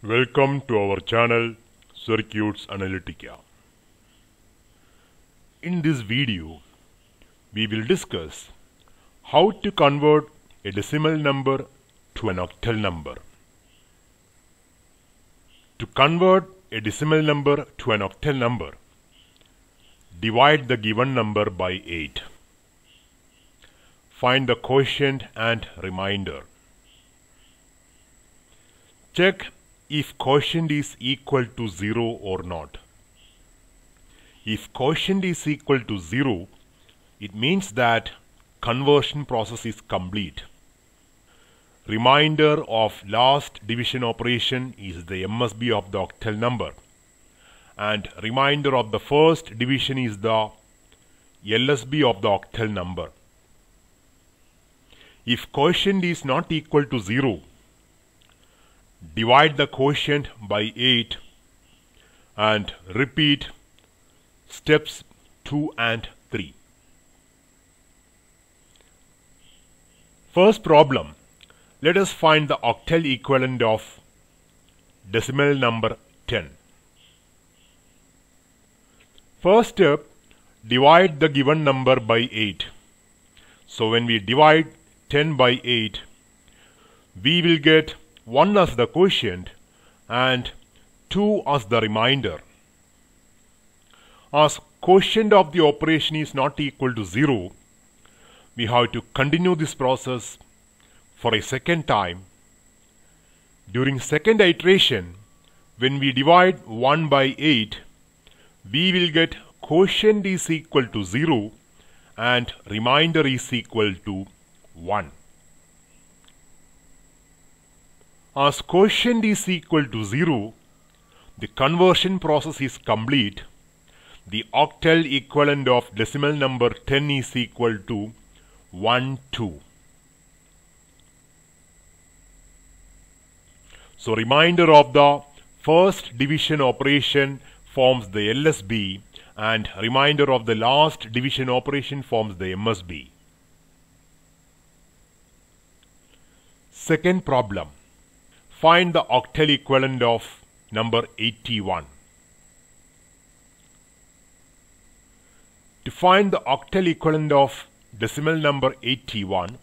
Welcome to our channel Circuits Analytica. In this video, we will discuss how to convert a decimal number to an octal number. To convert a decimal number to an octal number, divide the given number by 8. Find the quotient and remainder. Check if quotient is equal to 0 or not. If quotient is equal to 0, it means that conversion process is complete. Remainder of last division operation is the MSB of the octal number, and remainder of the first division is the LSB of the octal number. If quotient is not equal to 0, divide the quotient by 8 and repeat steps 2 and 3. First problem, let us find the octal equivalent of decimal number 10. First step, divide the given number by 8. So when we divide 10 by 8, we will get 1 as the quotient and 2 as the remainder. As quotient of the operation is not equal to 0, we have to continue this process for a second time. During second iteration, when we divide 1 by 8, we will get quotient is equal to 0 and remainder is equal to 1. As quotient is equal to 0, the conversion process is complete. The octal equivalent of decimal number 10 is equal to 12. So remainder of the first division operation forms the LSB and remainder of the last division operation forms the MSB. Second problem. Find the octal equivalent of number 81. To find the octal equivalent of decimal number 81,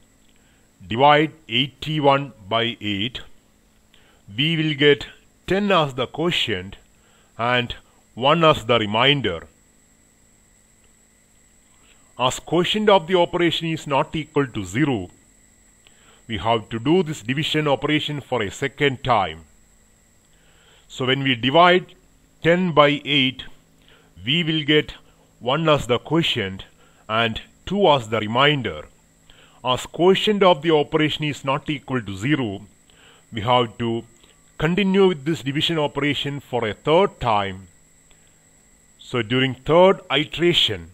divide 81 by 8. We will get 10 as the quotient and 1 as the remainder. As quotient of the operation is not equal to 0, we have to do this division operation for a second time. So when we divide 10 by 8, we will get 1 as the quotient and 2 as the remainder. As quotient of the operation is not equal to 0, we have to continue with this division operation for a third time. So during third iteration,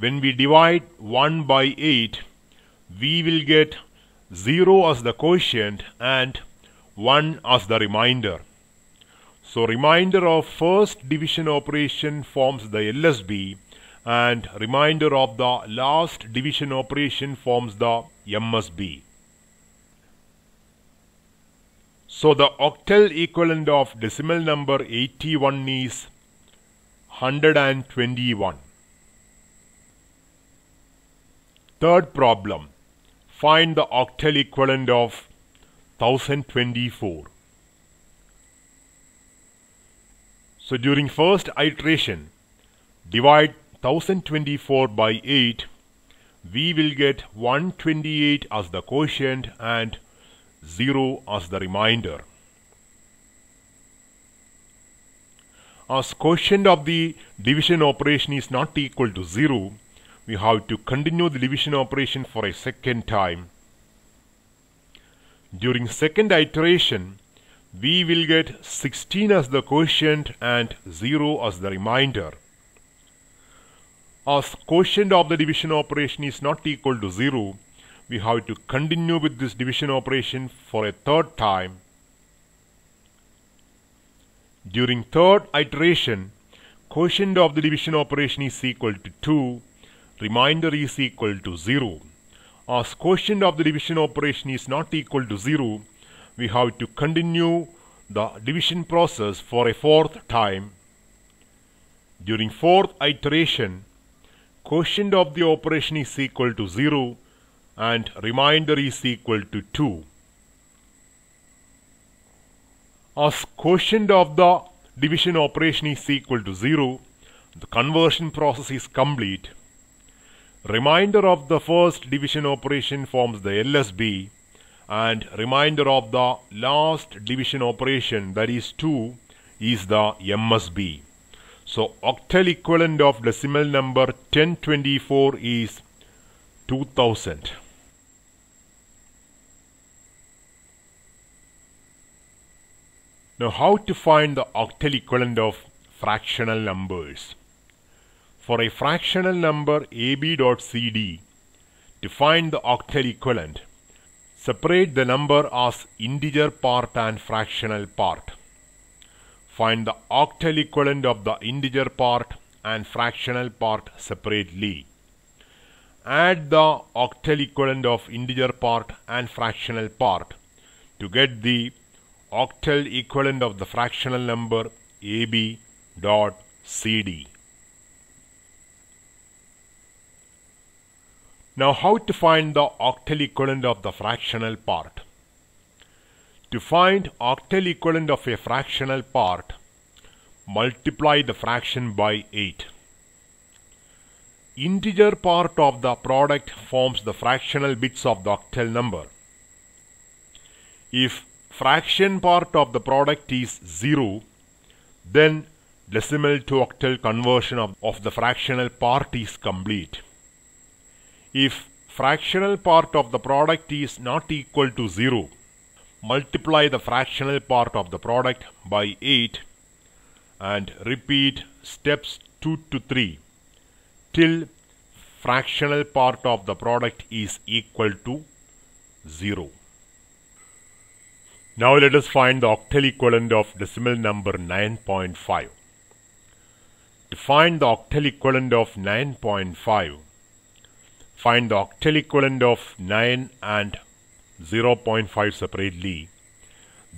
when we divide 1 by 8, we will get 0 as the quotient and 1 as the remainder. So remainder of first division operation forms the LSB and remainder of the last division operation forms the MSB. So the octal equivalent of decimal number 81 is 121. Third problem. Find the octal equivalent of 1024. So during first iteration, divide 1024 by 8. We will get 128 as the quotient and 0 as the remainder. As quotient of the division operation is not equal to 0, we have to continue the division operation for a second time. During second iteration, we will get 16 as the quotient and 0 as the remainder. As quotient of the division operation is not equal to 0, we have to continue with this division operation for a third time. During third iteration, quotient of the division operation is equal to 2. Remainder is equal to 0. As quotient of the division operation is not equal to 0, we have to continue the division process for a fourth time. During fourth iteration, quotient of the operation is equal to 0 and remainder is equal to 2. As quotient of the division operation is equal to 0, the conversion process is complete. Remainder of the first division operation forms the LSB, and remainder of the last division operation, that is 2, is the MSB. So octal equivalent of decimal number 1024 is 2000. Now, how to find the octal equivalent of fractional numbers? For a fractional number AB.CD, to find the octal equivalent, separate the number as integer part and fractional part. Find the octal equivalent of the integer part and fractional part separately. Add the octal equivalent of integer part and fractional part to get the octal equivalent of the fractional number AB.CD. Now, how to find the octal equivalent of the fractional part? To find octal equivalent of a fractional part, multiply the fraction by 8. Integer part of the product forms the fractional bits of the octal number. If fraction part of the product is 0, then decimal to octal conversion of the fractional part is complete. If fractional part of the product is not equal to 0, multiply the fractional part of the product by 8 and repeat steps 2 to 3 till fractional part of the product is equal to 0. Now let us find the octal equivalent of decimal number 9.5. To find the octal equivalent of 9.5, find the octal equivalent of 9 and 0.5 separately.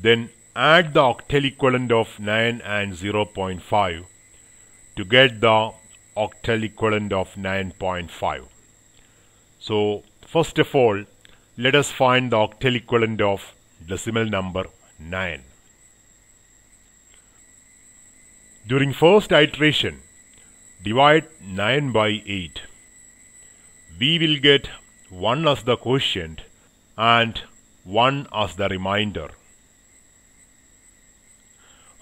Then add the octal equivalent of 9 and 0.5 to get the octal equivalent of 9.5. So first of all, let us find the octal equivalent of decimal number 9. During first iteration, divide 9 by 8. We will get 1 as the quotient and 1 as the remainder.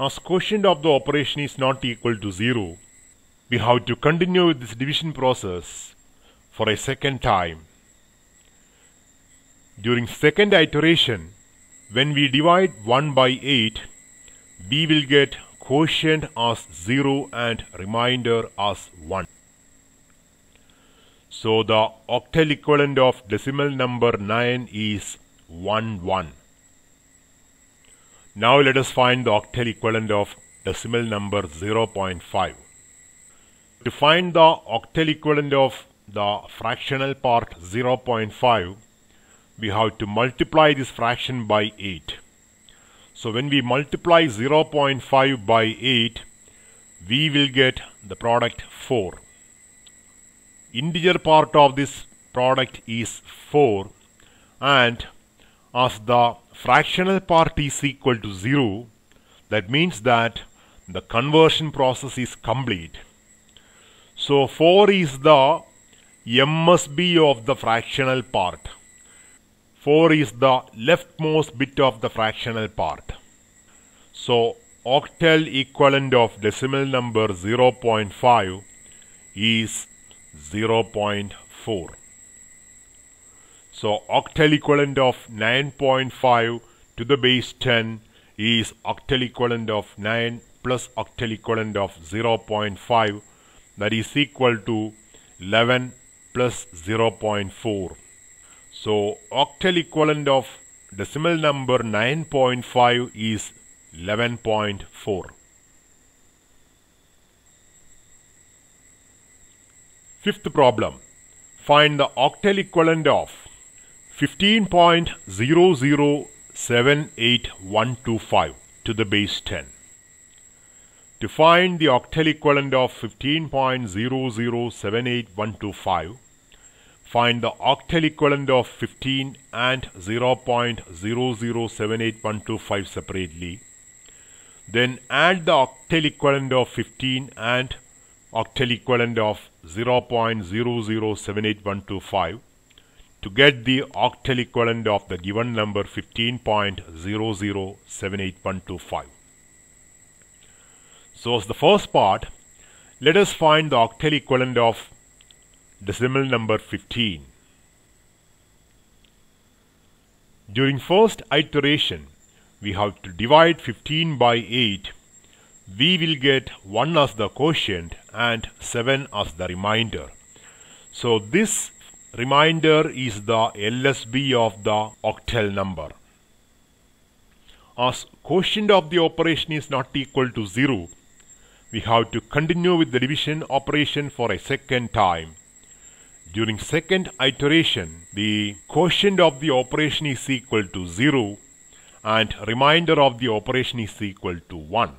As quotient of the operation is not equal to 0, we have to continue with this division process for a second time. During second iteration, when we divide 1 by 8, we will get quotient as 0 and remainder as 1. So the octal equivalent of decimal number 9 is 11. Now let us find the octal equivalent of decimal number 0.5. To find the octal equivalent of the fractional part 0.5, we have to multiply this fraction by 8. So when we multiply 0.5 by 8, we will get the product 4. Integer part of this product is 4, and as the fractional part is equal to 0, that means that the conversion process is complete. So 4 is the MSB of the fractional part. 4 is the leftmost bit of the fractional part. So octal equivalent of decimal number 0.5 is 0.4. So octal equivalent of 9.5 to the base 10 is octal equivalent of 9 plus octal equivalent of 0.5, that is equal to 11 plus 0.4. So octal equivalent of decimal number 9.5 is 11.4. Fifth problem, find the octal equivalent of 15.007815. to the base 10. To find the octal equivalent of 15.0078125, find the octal equivalent of 15 and 0.0078125 separately. Then add the octal equivalent of 15 and octal equivalent of 0.0078125 to get the octal equivalent of the given number 15.0078125. So as the first part, let us find the octal equivalent of decimal number 15. During first iteration, we have to divide 15 by 8. We will get 1 as the quotient and 7 as the remainder. So this remainder is the LSB of the octal number. As quotient of the operation is not equal to 0, we have to continue with the division operation for a second time. During second iteration, the quotient of the operation is equal to 0 and remainder of the operation is equal to 1.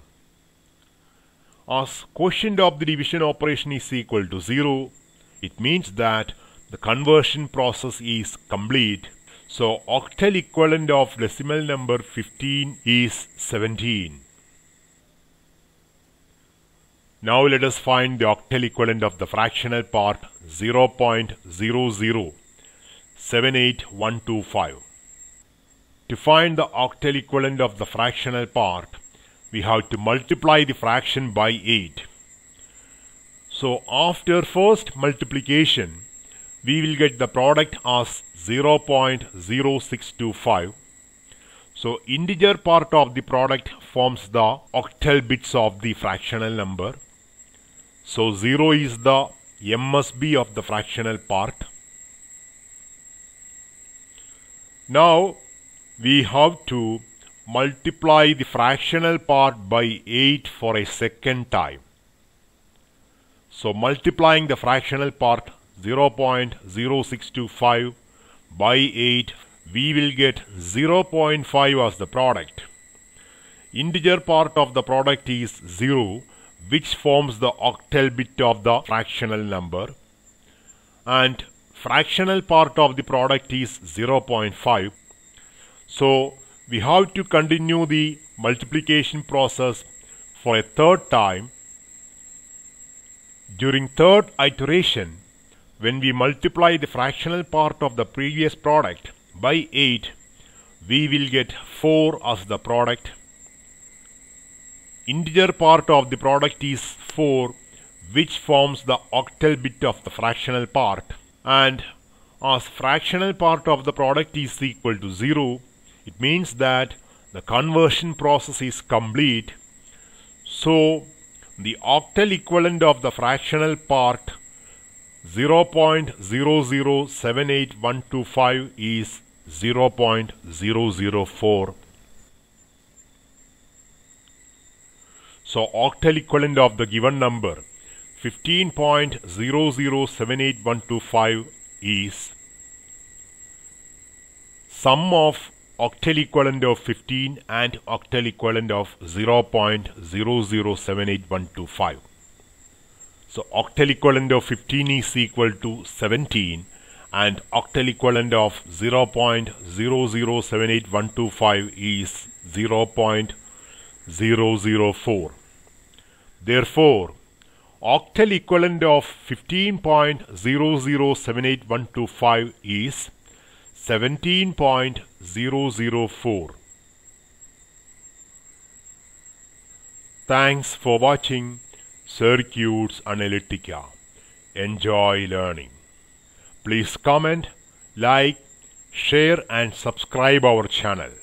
As quotient of the division operation is equal to 0, it means that the conversion process is complete. So octal equivalent of decimal number 15 is 17. Now let us find the octal equivalent of the fractional part 0.0078125. To find the octal equivalent of the fractional part, we have to multiply the fraction by 8. So after first multiplication, we will get the product as 0.0625. So integer part of the product forms the octal bits of the fractional number. So 0 is the MSB of the fractional part. Now we have to multiply the fractional part by 8 for a second time. So multiplying the fractional part 0.0625 by 8, we will get 0.5 as the product. Integer part of the product is 0, which forms the octal bit of the fractional number, and fractional part of the product is 0.5. So we have to continue the multiplication process for a third time. During third iteration, when we multiply the fractional part of the previous product by 8, we will get 4 as the product. Integer part of the product is 4, which forms the octal bit of the fractional part. And as fractional part of the product is equal to 0, it means that the conversion process is complete. So the octal equivalent of the fractional part 0.0078125 is 0.004. So octal equivalent of the given number 15.0078125 is sum of octal equivalent of 15 and octal equivalent of 0.0078125. So octal equivalent of 15 is equal to 17 and octal equivalent of 0.0078125 is 0.004. Therefore, octal equivalent of 15.0078125 is 17.004. Thanks for watching Circuits Analytica. Enjoy learning. Please comment, like, share and subscribe our channel.